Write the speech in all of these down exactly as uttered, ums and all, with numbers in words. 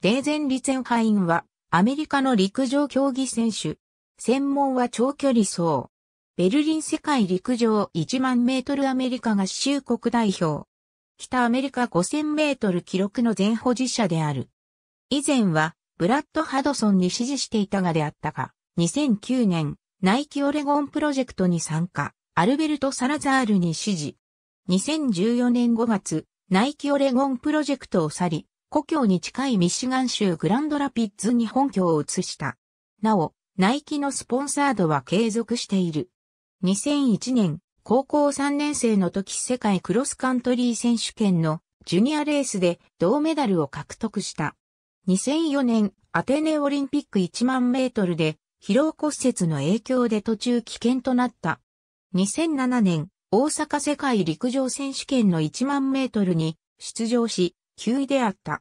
レーゼン・リツェンハインは、アメリカの陸上競技選手。専門は長距離走。ベルリン世界陸上いちまんメートルアメリカ合衆国代表。北アメリカごせんメートル記録の前保持者である。以前は、ブラッド・ハドソンに師事していたがであったが、にせんきゅうねん、ナイキオレゴンプロジェクトに参加、アルベルト・サラザールに師事。にせんじゅうよねんごがつ、ナイキオレゴンプロジェクトを去り、故郷に近いミシガン州グランドラピッズに本拠を移した。なお、ナイキのスポンサードは継続している。にせんいちねん、高校さんねんせいの時世界クロスカントリー選手権のジュニアレースで銅メダルを獲得した。にせんよねん、アテネオリンピックいちまんメートルで疲労骨折の影響で途中棄権となった。にせんななねん、大阪世界陸上選手権のいちまんメートルに出場し、きゅういであった。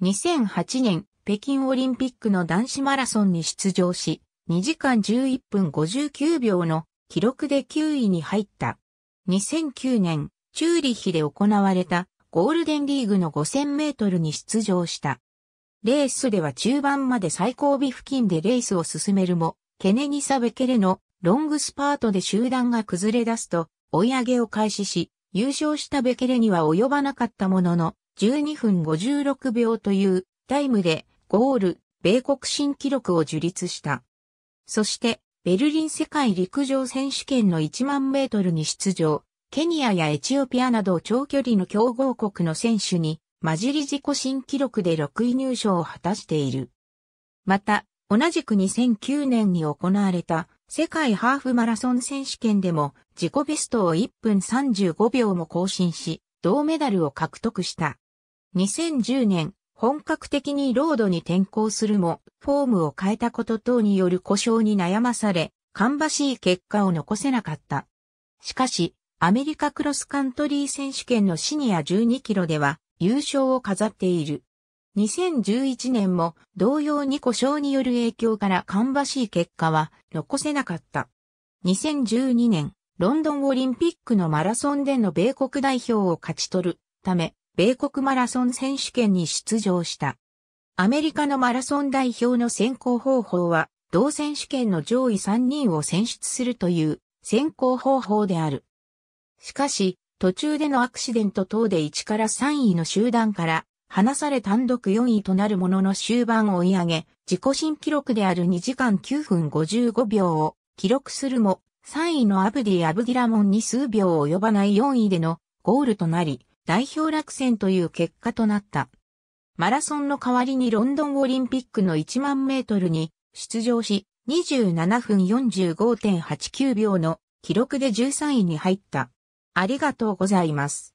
にせんはちねん、北京オリンピックの男子マラソンに出場し、にじかんじゅういっぷんごじゅうきゅうびょうの記録できゅういに入った。にせんきゅうねん、チューリッヒで行われたゴールデンリーグのごせんメートルに出場した。レースでは中盤まで最後尾付近でレースを進めるも、ケネニサ・ベケレのロングスパートで集団が崩れ出すと、追い上げを開始し、優勝したベケレには及ばなかったものの、じゅうにふんごじゅうろくびょうというタイムでゴール、米国新記録を樹立した。そして、ベルリン世界陸上選手権のいちまんメートルに出場、ケニアやエチオピアなど長距離の強豪国の選手に混じり自己新記録でろくい入賞を果たしている。また、同じくにせんきゅうねんに行われた世界ハーフマラソン選手権でも自己ベストをいっぷんさんじゅうごびょうも更新し、銅メダルを獲得した。にせんじゅうねん、本格的にロードに転向するも、フォームを変えたこと等による故障に悩まされ、芳しい結果を残せなかった。しかし、アメリカクロスカントリー選手権のシニアじゅうにキロでは優勝を飾っている。にせんじゅういちねんも同様に故障による影響から芳しい結果は残せなかった。にせんじゅうにねん、ロンドンオリンピックのマラソンでの米国代表を勝ち取るため、米国マラソン選手権に出場した。アメリカのマラソン代表の選考方法は、同選手権の上位さんにんを選出するという選考方法である。しかし、途中でのアクシデント等でいちからさんいの集団から、離され単独よんいとなるものの終盤を追い上げ、自己新記録であるにじかんきゅうふんごじゅうごびょうを記録するも、さんいのAbdi Abdirahmanに数秒及ばないよんいでのゴールとなり、代表落選という結果となった。マラソンの代わりにロンドンオリンピックのいちまんメートルに出場し、にじゅうななふんよんじゅうごてんはちきゅうびょうの記録でじゅうさんいに入った。ありがとうございます。